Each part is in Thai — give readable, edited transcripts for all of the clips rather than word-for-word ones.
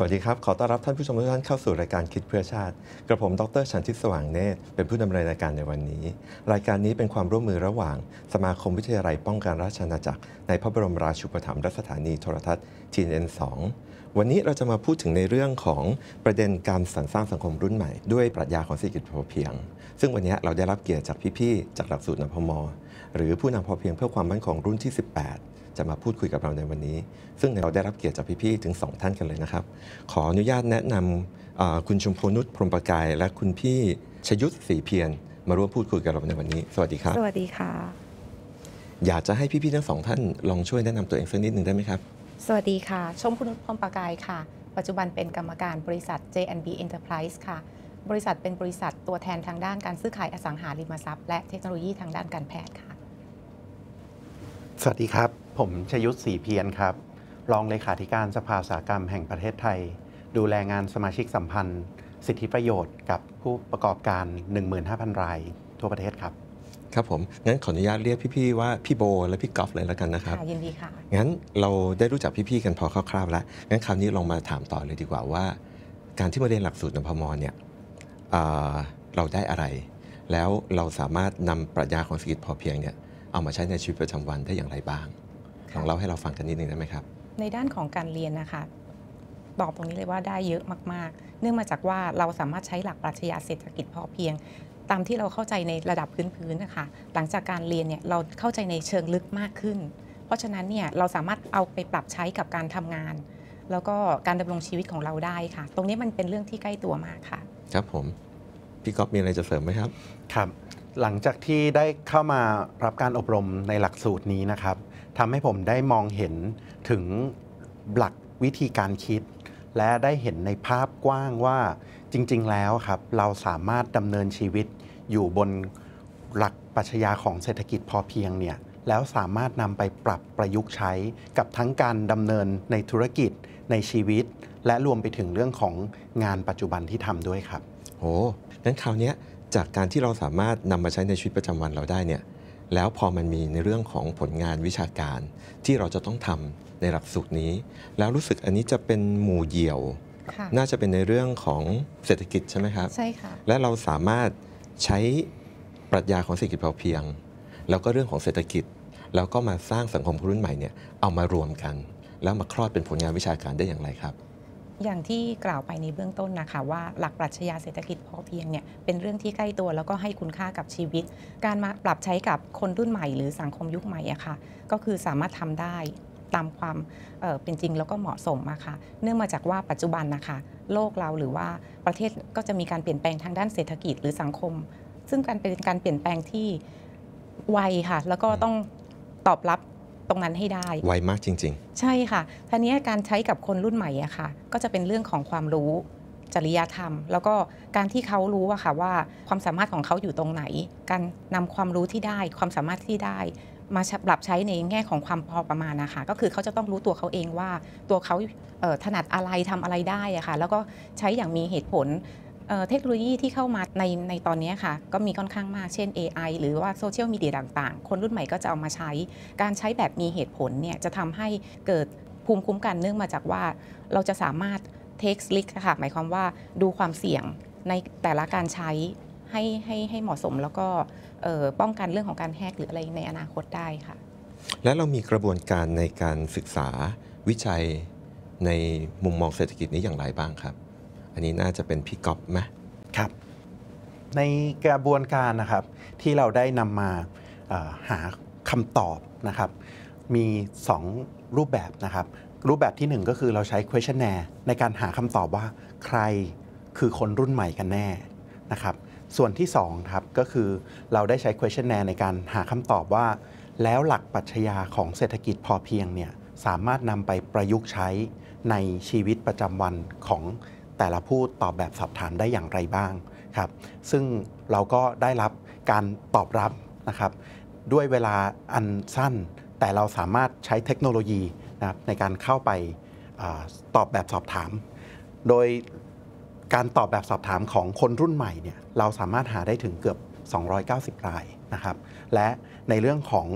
สวัสดีครับขอต้อนรับท่านผู้ชมทุกท่านเข้าสู่รายการคิดเพื่อชาติกระผมดร.ฉันทิพย์สว่างเนตรเป็นผู้ดำเนินรายการในวันนี้รายการนี้เป็นความร่วมมือระหว่างสมาคมวิทยาลัยป้องกันราชอาณาจักรในพระบรมราชูปถัมภ์และสถานีโทรทัศน์ TNN2 วันนี้เราจะมาพูดถึงในเรื่องของประเด็นการสรรสร้างสังคมรุ่นใหม่ด้วยปรัชญาของเศรษฐกิจพอเพียงซึ่งวันนี้เราได้รับเกียรติจากพี่ๆจากหลักสูตรนพม.หรือผู้นำพอเพียงเพื่อความมั่นคงรุ่นที่ 18จะมาพูดคุยกับเราในวันนี้ซึ่งเราได้รับเกียรติจากพี่ๆถึง2ท่านกันเลยนะครับขออนุญาตแนะนำคุณชมพูนุชพรหมประกายและคุณพี่ชยุทธศรีเพียรมาร่วมพูดคุยกับเราในวันนี้สวัสดีครับสวัสดีค่ะอยากจะให้พี่ๆทั้ง2ท่านลองช่วยแนะนำตัวเองสักนิดหนึ่งได้ไหมครับสวัสดีค่ะชมพูนุชพรหมประกายค่ะปัจจุบันเป็นกรรมการบริษัท JNB Enterprise ค่ะบริษัทเป็นบริษัทตัวแทนทางด้านการซื้อขายอสังหาริมทรัพย์และเทคโนโลยีทางด้านการแพทย์ค่ะสวัสดีครับผมชยุทธศรีเพียรครับรองเลขาธิการสภาอุตสาหกรรมแห่งประเทศไทยดูแลงานสมาชิกสัมพันธ์สิทธิประโยชน์กับผู้ประกอบการ 15,000 รายทั่วประเทศครับครับผมงั้นขออนุญาตเรียกพี่ๆว่าพี่โบและพี่กอล์ฟเลยแล้วกันนะครับยินดีค่ะงั้นเราได้รู้จักพี่ๆกันพอคร่าวๆแล้วงั้นคราวนี้ลองมาถามต่อเลยดีกว่าว่าการที่มาเรียนหลักสูตรนพม.เนี่ยเราได้อะไรแล้วเราสามารถนำปรัชญาของเศรษฐกิจพอเพียงเนี่ยเอามาใช้ในชีวิตประจำวันได้อย่างไรบ้างลองเล่าให้เราฟังกันนิดนึงได้ไหมครับในด้านของการเรียนนะคะตอบตรงนี้เลยว่าได้เยอะมากๆเนื่องมาจากว่าเราสามารถใช้หลักปรัชญาเศรษฐกิจพอเพียงตามที่เราเข้าใจในระดับพื้นๆนะคะหลังจากการเรียนเนี่ยเราเข้าใจในเชิงลึกมากขึ้นเพราะฉะนั้นเนี่ยเราสามารถเอาไปปรับใช้กับการทำงานแล้วก็การดำรงชีวิตของเราได้ค่ะตรงนี้มันเป็นเรื่องที่ใกล้ตัวมากค่ะครับผมพี่ก๊อฟมีอะไรจะเสริมไหมครับครับหลังจากที่ได้เข้ามารับการอบรมในหลักสูตรนี้นะครับทำให้ผมได้มองเห็นถึงหลักวิธีการคิดและได้เห็นในภาพกว้างว่าจริงๆแล้วครับเราสามารถดำเนินชีวิตอยู่บนหลักปรัชญาของเศรษฐกิจพอเพียงเนี่ยแล้วสามารถนำไปปรับประยุกต์ใช้กับทั้งการดำเนินในธุรกิจในชีวิตและรวมไปถึงเรื่องของงานปัจจุบันที่ทำด้วยครับโอ้งั้นคราวนี้จากการที่เราสามารถนำมาใช้ในชีวิตประจำวันเราได้เนี่ยแล้วพอมันมีในเรื่องของผลงานวิชาการที่เราจะต้องทำในหลักสูตรนี้แล้วรู้สึกอันนี้จะเป็นหมู่เดี่ยวน่าจะเป็นในเรื่องของเศรษฐกิจใช่ไหมครับใช่ค่ะและเราสามารถใช้ปรัชญาของเศรษฐกิจพอเพียงแล้วก็เรื่องของเศรษฐกิจแล้วก็มาสร้างสังคมรุ่นใหม่เนี่ยเอามารวมกันแล้วมาคลอดเป็นผลงานวิชาการได้อย่างไรครับอย่างที่กล่าวไปในเบื้องต้นนะคะว่าหลักปรัชญาเศรษฐกิจพอเพียงเนี่ยเป็นเรื่องที่ใกล้ตัวแล้วก็ให้คุณค่ากับชีวิตการมาปรับใช้กับคนรุ่นใหม่หรือสังคมยุคใหม่อะค่ะก็คือสามารถทำได้ตามความเป็นจริงแล้วก็เหมาะสมอะค่ะเนื่องมาจากว่าปัจจุบันนะคะโลกเราหรือว่าประเทศก็จะมีการเปลี่ยนแปลงทางด้านเศรษฐกิจหรือสังคมซึ่งการเป็นการเปลี่ยนแปลงที่ไวค่ะแล้วก็ต้องตอบรับตรงนั้นให้ได้ไวมากจริงๆใช่ค่ะทีนี้การใช้กับคนรุ่นใหม่อะค่ะก็จะเป็นเรื่องของความรู้จริยธรรมแล้วก็การที่เขารู้อะค่ะว่าความสามารถของเขาอยู่ตรงไหนการนำความรู้ที่ได้ความสามารถที่ได้มาปรับใช้ในแง่ของความพอประมาณนะคะก็คือเขาจะต้องรู้ตัวเขาเองว่าตัวเขาถนัดอะไรทำอะไรได้อะค่ะแล้วก็ใช้อย่างมีเหตุผลเทคโนโลยีที่เข้ามาในตอนนี้ค่ะก็มีค่อนข้างมากเช่น AI หรือว่าโซเชียลมีเดียต่างๆคนรุ่นใหม่ก็จะเอามาใช้การใช้แบบมีเหตุผลเนี่ยจะทำให้เกิดภูมิคุ้มกันเนื่องมาจากว่าเราจะสามารถ take risk ค่ะหมายความว่าดูความเสี่ยงในแต่ละการใช้ให้เหมาะสมแล้วก็ป้องกันเรื่องของการแฮกหรืออะไรในอนาคตได้ค่ะและเรามีกระบวนการในการศึกษาวิจัยในมุมมองเศรษฐกิจนี้อย่างไรบ้างครับอันนี้น่าจะเป็นพี่ก๊อฟไหมครับในกระบวนการนะครับที่เราได้นำมาหาคำตอบนะครับมี2รูปแบบนะครับรูปแบบที่1ก็คือเราใช้ questionnaire ในการหาคำตอบว่าใครคือคนรุ่นใหม่กันแน่นะครับส่วนที่2ครับก็คือเราได้ใช้ questionnaire ในการหาคำตอบว่าแล้วหลักปรัชญาของเศรษฐกิจพอเพียงเนี่ยสามารถนำไปประยุกต์ใช้ในชีวิตประจำวันของแต่ละผู้ตอบแบบสอบถามได้อย่างไรบ้างครับซึ่งเราก็ได้รับการตอบรับนะครับด้วยเวลาอันสั้นแต่เราสามารถใช้เทคโนโลยีนะครับในการเข้าไปตอบแบบสอบถามโดยการตอบแบบสอบถามของคนรุ่นใหม่เนี่ยเราสามารถหาได้ถึงเกือบ290รายนะครับและในเรื่องของ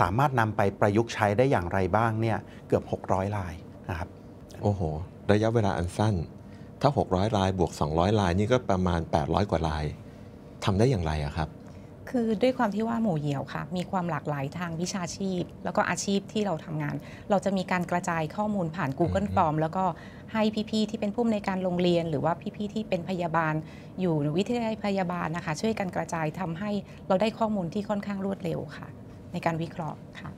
สามารถนำไปประยุกต์ใช้ได้อย่างไรบ้างเนี่ยเกือบ600รายนะครับ โอ้โหระยะเวลาอันสั้นถ้า600รายบวก200รายนี่ก็ประมาณ800กว่ารายทำได้อย่างไรอะครับคือด้วยความที่ว่าหมู่เหยี่ยวค่ะมีความหลากหลายทางวิชาชีพแล้วก็อาชีพที่เราทำงานเราจะมีการกระจายข้อมูลผ่าน Google Form แล้วก็ให้พี่ๆที่เป็นผู้อำนวยการโรงเรียนหรือว่าพี่ๆที่เป็นพยาบาลอยู่วิทยาลัยพยาบาลนะคะช่วยกันกระจายทำให้เราได้ข้อมูลที่ค่อนข้างรวดเร็วค่ะในการวิเคราะห์ค่ะ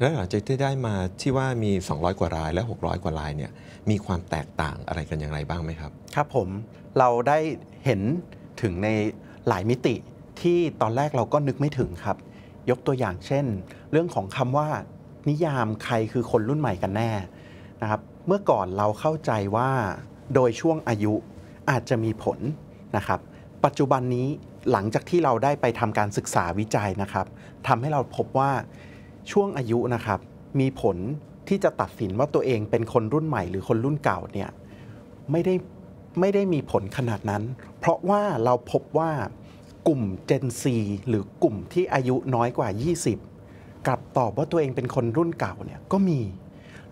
แล้วหลังจากที่ได้มาที่ว่ามี200กว่ารายและ600กว่ารายเนี่ยมีความแตกต่างอะไรกันอย่างไรบ้างไหมครับครับผมเราได้เห็นถึงในหลายมิติที่ตอนแรกเราก็นึกไม่ถึงครับยกตัวอย่างเช่นเรื่องของคำว่านิยามใครคือคนรุ่นใหม่กันแน่นะครับเมื่อก่อนเราเข้าใจว่าโดยช่วงอายุอาจจะมีผลนะครับปัจจุบันนี้หลังจากที่เราได้ไปทำการศึกษาวิจัยนะครับทำให้เราพบว่าช่วงอายุนะครับมีผลที่จะตัดสินว่าตัวเองเป็นคนรุ่นใหม่หรือคนรุ่นเก่าเนี่ยไม่ได้มีผลขนาดนั้นเพราะว่าเราพบว่ากลุ่ม Gen Z หรือกลุ่มที่อายุน้อยกว่า20กลับตอบว่าตัวเองเป็นคนรุ่นเก่าเนี่ยก็มี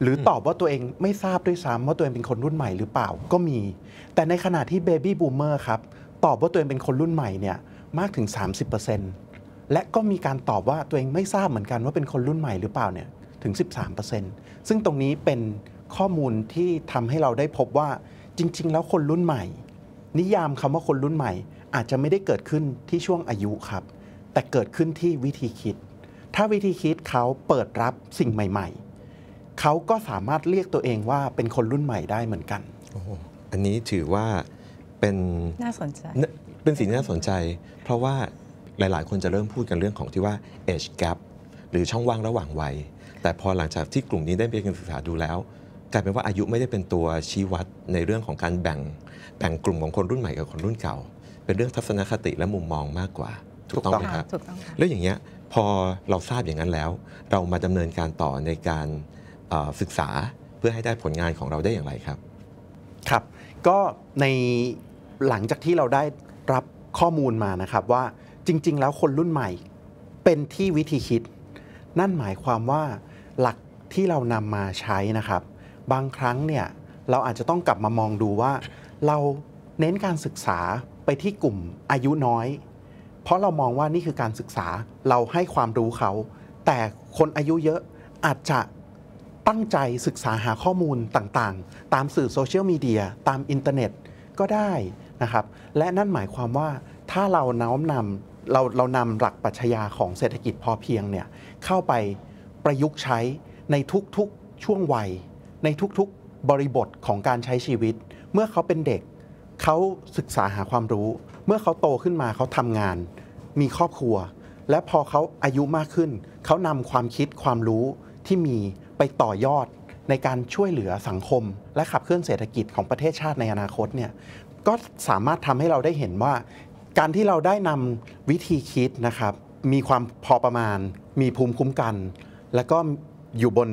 หรือตอบว่าตัวเองไม่ทราบด้วยซ้ำว่าตัวเองเป็นคนรุ่นใหม่หรือเปล่าก็มีแต่ในขณะที่ Baby Boomer ครับตอบว่าตัวเองเป็นคนรุ่นใหม่เนี่ยมากถึง 30% และก็มีการตอบว่าตัวเองไม่ทราบเหมือนกันว่าเป็นคนรุ่นใหม่หรือเปล่าเนี่ยถึง 13% ซึ่งตรงนี้เป็นข้อมูลที่ทำให้เราได้พบว่าจริงๆแล้วคนรุ่นใหม่นิยามคำว่าคนรุ่นใหม่อาจจะไม่ได้เกิดขึ้นที่ช่วงอายุครับแต่เกิดขึ้นที่วิธีคิดถ้าวิธีคิดเขาเปิดรับสิ่งใหม่ๆเขาก็สามารถเรียกตัวเองว่าเป็นคนรุ่นใหม่ได้เหมือนกันโอ้โหอันนี้ถือว่าเป็นน่าสนใจเป็นสิ่งที่น่าสนใจเพราะว่าหลายๆคนจะเริ่มพูดกันเรื่องของที่ว่า age gap หรือช่องว่างระหว่างวัยแต่พอหลังจากที่กลุ่มนี้ได้ไปศึกษาดูแล้วกลายเป็นว่าอายุไม่ได้เป็นตัวชี้วัดในเรื่องของการแบ่งกลุ่มของคนรุ่นใหม่กับคนรุ่นเก่าเป็นเรื่องทัศนคติและมุมมองมากกว่าถูกต้องไหมครับแล้วอย่างเงี้ยพอเราทราบอย่างนั้นแล้วเรามาดำเนินการต่อในการศึกษาเพื่อให้ได้ผลงานของเราได้อย่างไรครับครับก็ในหลังจากที่เราได้รับข้อมูลมานะครับว่าจริงๆแล้วคนรุ่นใหม่เป็นที่วิธีคิดนั่นหมายความว่าหลักที่เรานำมาใช้นะครับบางครั้งเนี่ยเราอาจจะต้องกลับมามองดูว่าเราเน้นการศึกษาไปที่กลุ่มอายุน้อยเพราะเรามองว่านี่คือการศึกษาเราให้ความรู้เขาแต่คนอายุเยอะอาจจะตั้งใจศึกษาหาข้อมูลต่างๆตามสื่อโซเชียลมีเดียตามอินเทอร์เน็ตก็ได้นะครับและนั่นหมายความว่าถ้าเราน้อมนำเรานำหลักปรัชญาของเศรษฐกิจพอเพียงเนี่ยเข้าไปประยุกต์ใช้ในทุกๆช่วงวัยในทุกๆบริบทของการใช้ชีวิตเมื่อเขาเป็นเด็กเขาศึกษาหาความรู้เมื่อเขาโตขึ้นมาเขาทำงานมีครอบครัวและพอเขาอายุมากขึ้นเขานำความคิดความรู้ที่มีไปต่อยอดในการช่วยเหลือสังคมและขับเคลื่อนเศรษฐกิจของประเทศชาติในอนาคตเนี่ยก็สามารถทำให้เราได้เห็นว่าการที่เราได้นำวิธีคิดนะครับมีความพอประมาณมีภูมิคุ้มกันและก็อยู่บน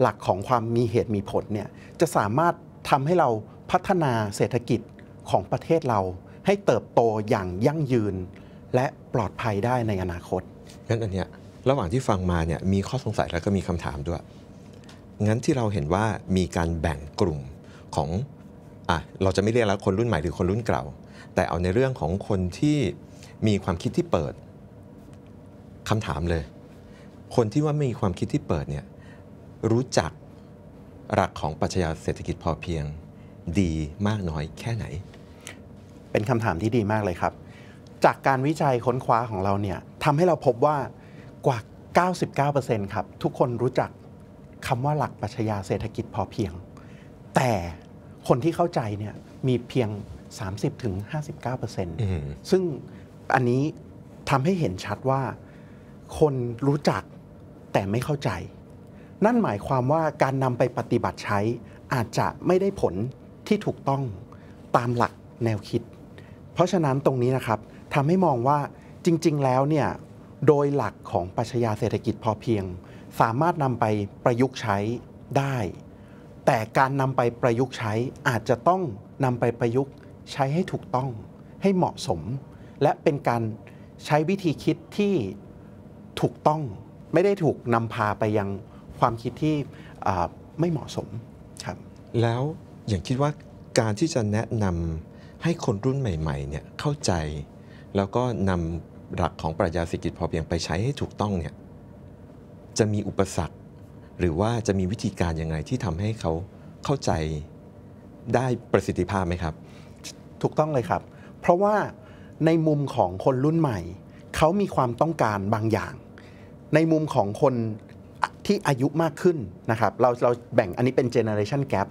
หลักของความมีเหตุมีผลเนี่ยจะสามารถทำให้เราพัฒนาเศรษฐกิจของประเทศเราให้เติบโตอย่างยั่งยืนและปลอดภัยได้ในอนาคตงั้นอันเนี้ยระหว่างที่ฟังมาเนี่ยมีข้อสงสัยแล้วก็มีคำถามด้วยงั้นที่เราเห็นว่ามีการแบ่งกลุ่มของเราจะไม่เรียกแล้วคนรุ่นใหม่หรือคนรุ่นเก่าแต่เอาในเรื่องของคนที่มีความคิดที่เปิดคำถามเลยคนที่ว่ามีความคิดที่เปิดเนี่ยรู้จักหลักของปรัชญาเศรษฐกิจพอเพียงดีมากน้อยแค่ไหนเป็นคำถามที่ดีมากเลยครับจากการวิจัยค้นคว้าของเราเนี่ยทำให้เราพบว่ากว่า 99% ครับทุกคนรู้จักคำว่าหลักปรัชญาเศรษฐกิจพอเพียงแต่คนที่เข้าใจเนี่ยมีเพียง 30-59% ซึ่งอันนี้ทำให้เห็นชัดว่าคนรู้จักแต่ไม่เข้าใจนั่นหมายความว่าการนำไปปฏิบัติใช้อาจจะไม่ได้ผลที่ถูกต้องตามหลักแนวคิดเพราะฉะนั้นตรงนี้นะครับทำให้มองว่าจริงๆแล้วเนี่ยโดยหลักของปรัชญาเศรษฐกิจพอเพียงสามารถนำไปประยุกต์ใช้ได้แต่การนำไปประยุกต์ใช้อาจจะต้องนำไปประยุกต์ใช้ให้ถูกต้องให้เหมาะสมและเป็นการใช้วิธีคิดที่ถูกต้องไม่ได้ถูกนำพาไปยังความคิดที่ไม่เหมาะสม แล้วอย่างคิดว่าการที่จะแนะนำให้คนรุ่นใหม่ๆเนี่ยเข้าใจแล้วก็นำหลักของปรัชญาเศรษฐกิจพอเพียงไปใช้ให้ถูกต้องเนี่ยจะมีอุปสรรคหรือว่าจะมีวิธีการยังไงที่ทำให้เขาเข้าใจได้ประสิทธิภาพไหมครับถูกต้องเลยครับเพราะว่าในมุมของคนรุ่นใหม่เขามีความต้องการบางอย่างในมุมของคนที่อายุมากขึ้นนะครับเราแบ่งอันนี้เป็น generation gap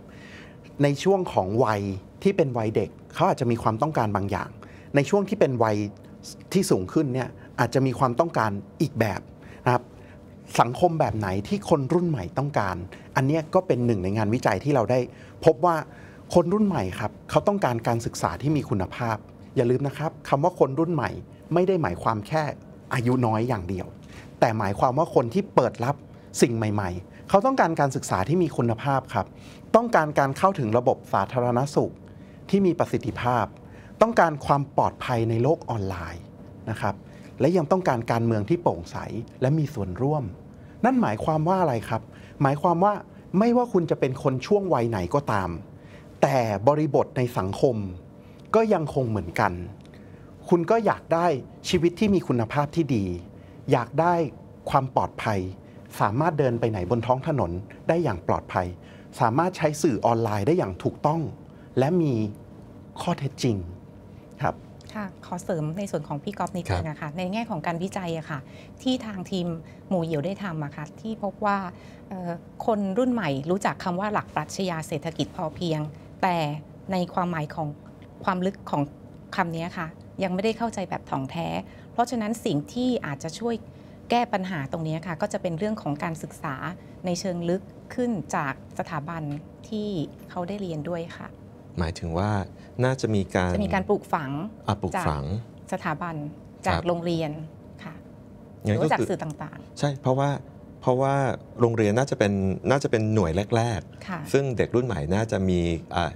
ในช่วงของวัยที่เป็นวัยเด็กเขาอาจจะมีความต้องการบางอย่างในช่วงที่เป็นวัยที่สูงขึ้นเนี่ยอาจจะมีความต้องการอีกแบบนะครับสังคมแบบไหนที่คนรุ่นใหม่ต้องการอันนี้ก็เป็นหนึ่งในงานวิจัยที่เราได้พบว่าคนรุ่นใหม่ครับเขาต้องการการศึกษาที่มีคุณภาพอย่าลืมนะครับคำว่าคนรุ่นใหม่ไม่ได้หมายความแค่อายุน้อยอย่างเดียวแต่หมายความว่าคนที่เปิดรับสิ่งใหม่ๆเขาต้องการการศึกษาที่มีคุณภาพครับต้องการการเข้าถึงระบบสาธารณสุขที่มีประสิทธิภาพต้องการความปลอดภัยในโลกออนไลน์นะครับและยังต้องการการเมืองที่โปร่งใสและมีส่วนร่วมนั่นหมายความว่าอะไรครับหมายความว่าไม่ว่าคุณจะเป็นคนช่วงวัยไหนก็ตามแต่บริบทในสังคมก็ยังคงเหมือนกันคุณก็อยากได้ชีวิตที่มีคุณภาพที่ดีอยากได้ความปลอดภัยสามารถเดินไปไหนบนท้องถนนได้อย่างปลอดภัยสามารถใช้สื่อออนไลน์ได้อย่างถูกต้องและมีข้อเท็จจริงครับค่ะขอเสริมในส่วนของพี่ก๊อฟนิดนึงนะคะในแง่ของการวิจัยอะค่ะที่ทางทีมหมู่เหี่ยวได้ทำอะค่ะที่พบว่าคนรุ่นใหม่รู้จักคำว่าหลักปรัชญาเศรษฐกิจพอเพียงแต่ในความหมายของความลึกของคำนี้ค่ะยังไม่ได้เข้าใจแบบถ่องแท้เพราะฉะนั้นสิ่งที่อาจจะช่วยแก้ปัญหาตรงนี้ค่ะก็จะเป็นเรื่องของการศึกษาในเชิงลึกขึ้นจากสถาบันที่เขาได้เรียนด้วยค่ะหมายถึงว่าน่าจะมีการปลูกฝังจากสถาบันจากโรงเรียนค่ะหรือจากสื่อต่างๆใช่เพราะว่าโรงเรียนน่าจะเป็นหน่วยแรกๆซึ่งเด็กรุ่นใหม่น่าจะมี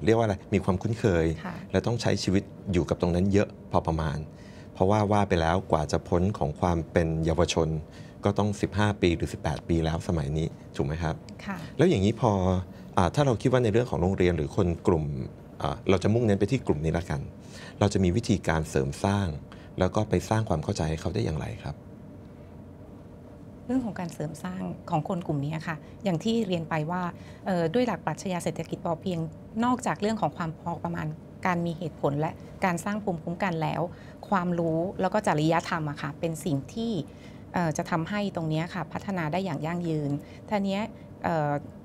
เรียกว่าอะไรมีความคุ้นเคยและต้องใช้ชีวิตอยู่กับตรงนั้นเยอะพอประมาณเพราะว่าไปแล้วกว่าจะพ้นของความเป็นเยาวชนก็ต้อง15ปีหรือ18ปีแล้วสมัยนี้ถูกไหมครับแล้วอย่างนี้พอถ้าเราคิดว่าในเรื่องของโรงเรียนหรือคนกลุ่มเราจะมุ่งเน้นไปที่กลุ่มนี้ละกันเราจะมีวิธีการเสริมสร้างแล้วก็ไปสร้างความเข้าใจให้เขาได้อย่างไรครับเรื่องของการเสริมสร้างของคนกลุ่มนี้ค่ะอย่างที่เรียนไปว่าด้วยหลักปรัชญาเศรษฐกิจพอเพียงนอกจากเรื่องของความพอประมาณการมีเหตุผลและการสร้างภูมิคุ้มกันแล้วความรู้แล้วก็จริยธรรมอะค่ะเป็นสิ่งที่จะทำให้ตรงนี้ค่ะพัฒนาได้อย่างยั่งยืนท่านี้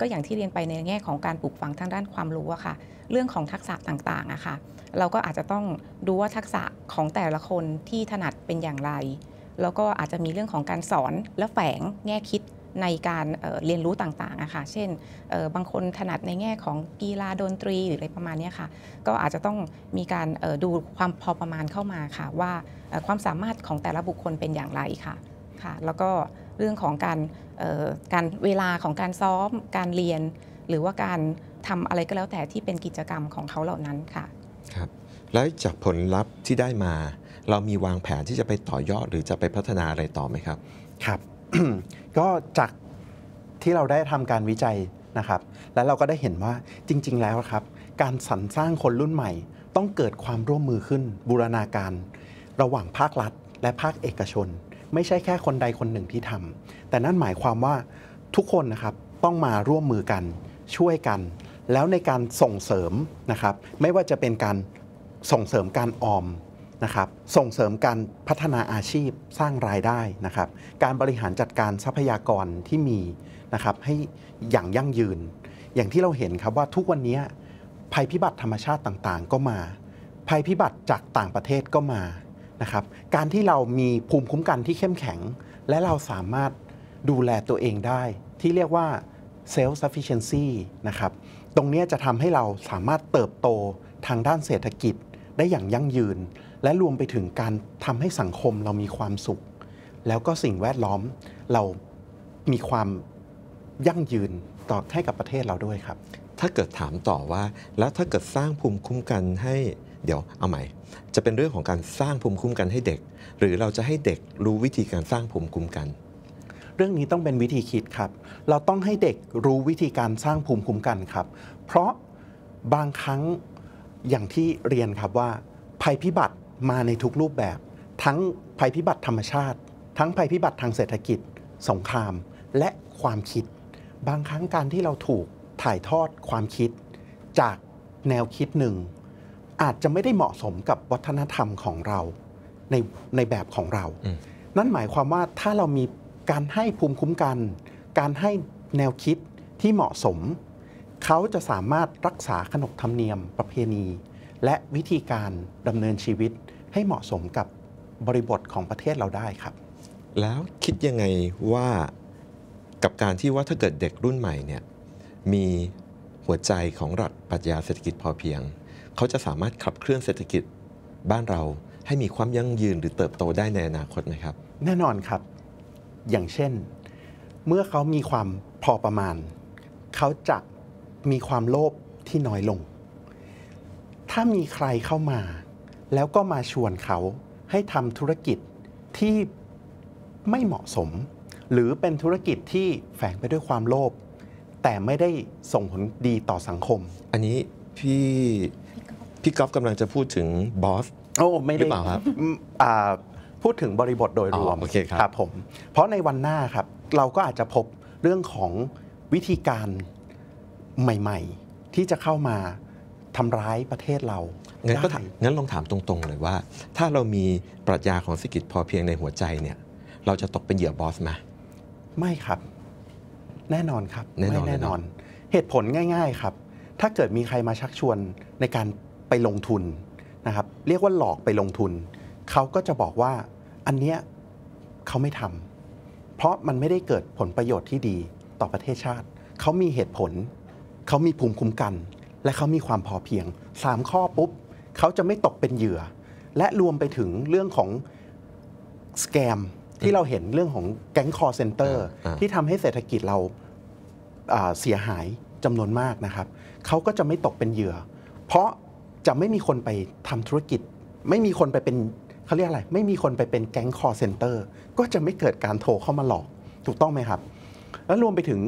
ก็อย่างที่เรียนไปในแง่ของการปลูกฝังทางด้านความรู้อะค่ะเรื่องของทักษะต่างๆอะค่ะเราก็อาจจะต้องดูว่าทักษะของแต่ละคนที่ถนัดเป็นอย่างไรแล้วก็อาจจะมีเรื่องของการสอนและแฝงแง่คิดในการเรียนรู้ต่างๆอะค่ะเช่นบางคนถนัดในแง่ของกีฬาดนตรีหรืออะไรประมาณนี้ค่ะก็อาจจะต้องมีการดูความพอประมาณเข้ามาค่ะว่าความสามารถของแต่ละบุคคลเป็นอย่างไรค่ะแล้วก็เรื่องของการเวลาของการซ้อมการเรียนหรือว่าการทำอะไรก็แล้วแต่ที่เป็นกิจกรรมของเขาเหล่านั้นค่ะครับแล้วจากผลลัพธ์ที่ได้มาเรามีวางแผนที่จะไปต่อยอดหรือจะไปพัฒนาอะไรต่อไหมครับครับ ก็จากที่เราได้ทำการวิจัยนะครับและเราก็ได้เห็นว่าจริงๆแล้วครับการสรรสร้างคนรุ่นใหม่ต้องเกิดความร่วมมือขึ้นบูรณาการระหว่างภาครัฐและภาคเอกชนไม่ใช่แค่คนใดคนหนึ่งที่ทำแต่นั่นหมายความว่าทุกคนนะครับต้องมาร่วมมือกันช่วยกันแล้วในการส่งเสริมนะครับไม่ว่าจะเป็นการส่งเสริมการออมนะครับส่งเสริมการพัฒนาอาชีพสร้างรายได้นะครับการบริหารจัดการทรัพยากรที่มีนะครับให้อย่างยั่งยืนอย่างที่เราเห็นครับว่าทุกวันนี้ภัยพิบัติธรรมชาติต่างๆก็มาภัยพิบัติจากต่างประเทศก็มานะครับการที่เรามีภูมิคุ้มกันที่เข้มแข็งและเราสามารถดูแลตัวเองได้ที่เรียกว่า self sufficiency นะครับตรงนี้จะทำให้เราสามารถเติบโตทางด้านเศรษฐกิจได้อย่างยั่งยืนและรวมไปถึงการทำให้สังคมเรามีความสุขแล้วก็สิ่งแวดล้อมเรามีความยั่งยืนต่อให้กับประเทศเราด้วยครับถ้าเกิดถามต่อว่าแล้วถ้าเกิดสร้างภูมิคุ้มกันให้เดี๋ยวเอาใหม่จะเป็นเรื่องของการสร้างภูมิคุ้มกันให้เด็กหรือเราจะให้เด็กรู้วิธีการสร้างภูมิคุ้มกันเรื่องนี้ต้องเป็นวิธีคิดครับเราต้องให้เด็กรู้วิธีการสร้างภูมิคุ้มกันครับเพราะ บางครั้งอย่างที่เรียนครับว่าภัยพิบัติมาในทุกรูปแบบทั้งภัยพิบัติธรรมชาติทั้งภัยพิบัติทางเศรษฐกิจสงครามและความคิดบางครั้งการที่เราถูกถ่ายทอดความคิดจากแนวคิดหนึ่งอาจจะไม่ได้เหมาะสมกับวัฒนธรรมของเราในแบบของเรานั่นหมายความว่าถ้าเรามีการให้ภูมิคุ้มกันการให้แนวคิดที่เหมาะสมเขาจะสามารถรักษาขนบธรรมเนียมประเพณีและวิธีการดำเนินชีวิตให้เหมาะสมกับบริบทของประเทศเราได้ครับแล้วคิดยังไงว่ากับการที่ว่าถ้าเกิดเด็กรุ่นใหม่เนี่ยมีหัวใจของหลักปรัชญาเศรษฐกิจพอเพียงเขาจะสามารถขับเคลื่อนเศรษฐกิจบ้านเราให้มีความยั่งยืนหรือเติบโตได้ในอนาคตไหมครับแน่นอนครับอย่างเช่นเมื่อเขามีความพอประมาณเขาจะมีความโลภที่น้อยลงถ้ามีใครเข้ามาแล้วก็มาชวนเขาให้ทำธุรกิจที่ไม่เหมาะสมหรือเป็นธุรกิจที่แฝงไปด้วยความโลภแต่ไม่ได้ส่งผลดีต่อสังคมอันนี้พี่ก๊อฟกำลังจะพูดถึงบอสไม่ได้หรือเปล่าครับพูดถึงบริบทโดยรวมครับผมเพราะในวันหน้าครับเราก็อาจจะพบเรื่องของวิธีการใหม่ๆที่จะเข้ามาทำร้ายประเทศเรางั้นลองถามตรงๆเลยว่าถ้าเรามีปรัชญาของเศรษฐกิจพอเพียงในหัวใจเนี่ยเราจะตกเป็นเหยื่อบอสไหมไม่ครับแน่นอนครับแน่นอนเหตุผลง่ายๆครับถ้าเกิดมีใครมาชักชวนในการไปลงทุนนะครับเรียกว่าหลอกไปลงทุนเขาก็จะบอกว่าอันเนี้ยเขาไม่ทำเพราะมันไม่ได้เกิดผลประโยชน์ที่ดีต่อประเทศชาติเขามีเหตุผลเขามีภูมิคุ้มกันและเขามีความพอเพียง3ข้อปุ๊บเขาจะไม่ตกเป็นเหยื่อและรวมไปถึงเรื่องของสแกมที่เราเห็นเรื่องของแก๊งคอลเซ็นเตอร์ที่ทำให้เศรษฐกิจเราเสียหายจำนวนมากนะครับเขาก็จะไม่ตกเป็นเหยื่อเพราะจะไม่มีคนไปทำธุรกิจไม่มีคนไปเป็นเขาเรียกอะไรไม่มีคนไปเป็นแก๊งคอลเซ็นเตอร์ก็จะไม่เกิดการโทรเข้ามาหลอกถูกต้องไหมครับแล้วรวมไปถึง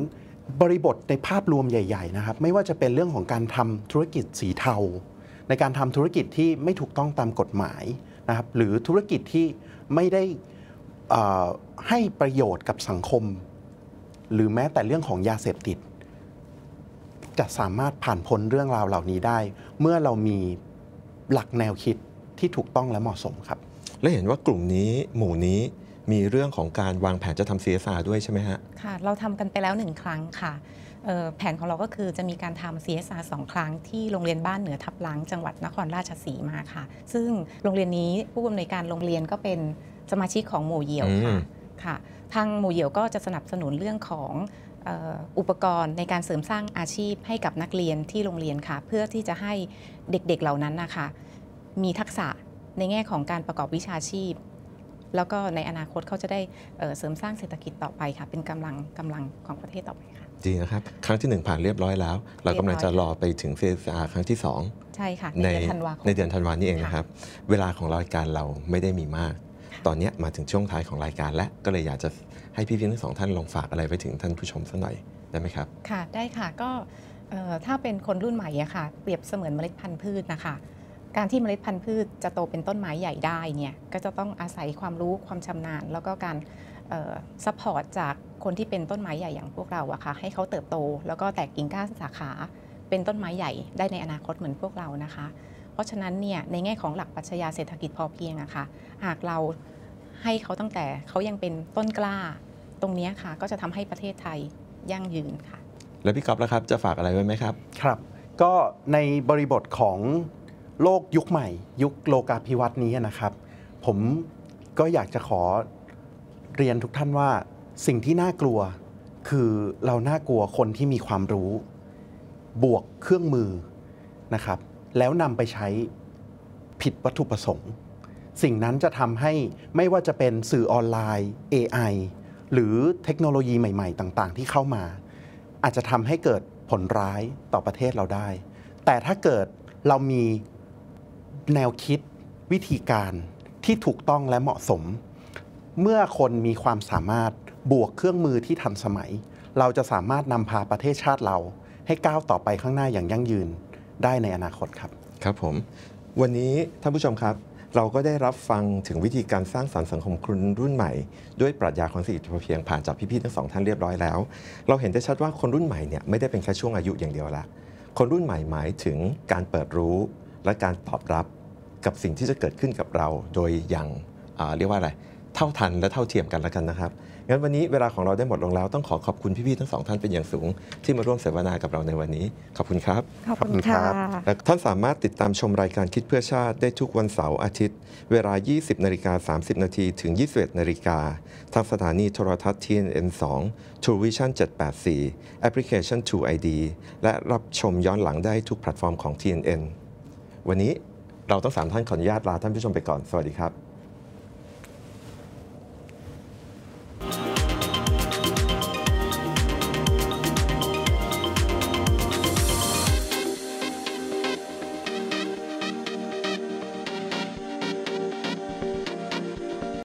บริบทในภาพรวมใหญ่ๆนะครับไม่ว่าจะเป็นเรื่องของการทำธุรกิจสีเทาในการทำธุรกิจที่ไม่ถูกต้องตามกฎหมายนะครับหรือธุรกิจที่ไม่ได้ให้ประโยชน์กับสังคมหรือแม้แต่เรื่องของยาเสพติดจะสามารถผ่านพ้นเรื่องราวเหล่านี้ได้เมื่อเรามีหลักแนวคิดที่ถูกต้องและเหมาะสมครับและเห็นว่ากลุ่มนี้หมู่นี้มีเรื่องของการวางแผนจะทำ CSR ด้วยใช่ไหมฮะค่ะเราทำกันไปแล้ว1ครั้งค่ะแผนของเราก็คือจะมีการทำ CSR 2 ครั้งที่โรงเรียนบ้านเหนือทับล้างจังหวัดนครราชสีมาค่ะซึ่งโรงเรียนนี้ผู้อำนวยการโรงเรียนก็เป็นสมาชิกของหมู่เหยี่ยวค่ะทางหมู่เหยี่ยวก็จะสนับสนุนเรื่องของอุปกรณ์ในการเสริมสร้างอาชีพให้กับนักเรียนที่โรงเรียนค่ะเพื่อที่จะให้เด็กๆ เหล่านั้นนะคะมีทักษะในแง่ของการประกอบวิชาชีพแล้วก็ในอนาคตเขาจะได้เสริมสร้างเศรษฐกิจต่อไปค่ะเป็นกำลังของประเทศต่อไปค่ะจริงนะครับครั้งที่1ผ่านเรียบร้อยแล้วเรากำลังจะรอไปถึง CSR ครั้งที่2ใช่ค่ะในเดือนธันวาคมนี้เองนะครับเวลาของรายการเราไม่ได้มีมากตอนนี้มาถึงช่วงท้ายของรายการและก็เลยอยากจะให้พี่ๆทั้งสองท่านลองฝากอะไรไปถึงท่านผู้ชมสักหน่อยได้ไหมครับค่ะได้ค่ะก็ถ้าเป็นคนรุ่นใหม่อะค่ะเปรียบเสมือนเมล็ดพันธุ์พืชนะคะการที่เมล็ดพันธุ์พืชจะโตเป็นต้นไม้ใหญ่ได้เนี่ยก็จะต้องอาศัยความรู้ความชำนาญแล้วก็การซัพพอร์ตจากคนที่เป็นต้นไม้ใหญ่อย่างพวกเราอะค่ะให้เขาเติบโตแล้วก็แตกกิ่งก้านสาขาเป็นต้นไม้ใหญ่ได้ในอนาคตเหมือนพวกเรานะคะเพราะฉะนั้นเนี่ยในแง่ของหลักปรัชญาเศรษฐกิจพอเพียงอะค่ะหากเราให้เขาตั้งแต่เขายังเป็นต้นกล้าตรงนี้ค่ะก็จะทำให้ประเทศไทยยั่งยืนค่ะแล้วพี่ก๊อฟล่ะครับจะฝากอะไรไว้ไหมครับครับก็ในบริบทของโลกยุคใหม่ยุคโลกาภิวัตน์นี้นะครับผมก็อยากจะขอเรียนทุกท่านว่าสิ่งที่น่ากลัวคือเราน่ากลัวคนที่มีความรู้บวกเครื่องมือนะครับแล้วนำไปใช้ผิดวัตถุประสงค์สิ่งนั้นจะทำให้ไม่ว่าจะเป็นสื่อออนไลน์ AI หรือเทคโนโลยีใหม่ๆต่างๆที่เข้ามาอาจจะทำให้เกิดผลร้ายต่อประเทศเราได้แต่ถ้าเกิดเรามีแนวคิดวิธีการที่ถูกต้องและเหมาะสมเมื่อคนมีความสามารถบวกเครื่องมือที่ทันสมัยเราจะสามารถนำพาประเทศชาติเราให้ก้าวต่อไปข้างหน้าอย่างยั่งยืน ได้ในอนาคตครับครับผมวันนี้ท่านผู้ชมครับเราก็ได้รับฟังถึงวิธีการสร้างสรรค์สังคมคนรุ่นใหม่ด้วยปรัชญาของเศรษฐกิจพอเพียงผ่านจากพี่ๆทั้งสองท่านเรียบร้อยแล้วเราเห็นได้ชัดว่าคนรุ่นใหม่เนี่ยไม่ได้เป็นแค่ช่วงอายุอย่างเดียวละคนรุ่นใหม่หมายถึงการเปิดรู้และการตอบรับกับสิ่งที่จะเกิดขึ้นกับเราโดยอย่างเรียกว่าอะไรเท่าทันและเท่าเทียมกันแล้วกันนะครับงั้นวันนี้เวลาของเราได้หมดลงแล้วต้องขอขอบคุณพี่ๆทั้งสองท่านเป็นอย่างสูงที่มาร่วมเสวนากับเราในวันนี้ขอบคุณครับขอบคุณครับท่านสามารถติดตามชมรายการคิดเพื่อชาติได้ทุกวันเสาร์อาทิตย์เวลา 20:30 น.ถึง 21:00 น.ทางสถานีโทรทัศน์ TNN2 True Vision 784 แอปพลิเคชัน True ID และรับชมย้อนหลังได้ทุกแพลตฟอร์มของ TNN วันนี้เราทั้ง3ท่านขออนุญาตลาท่านผู้ชมไปก่อนสวัสดีครับ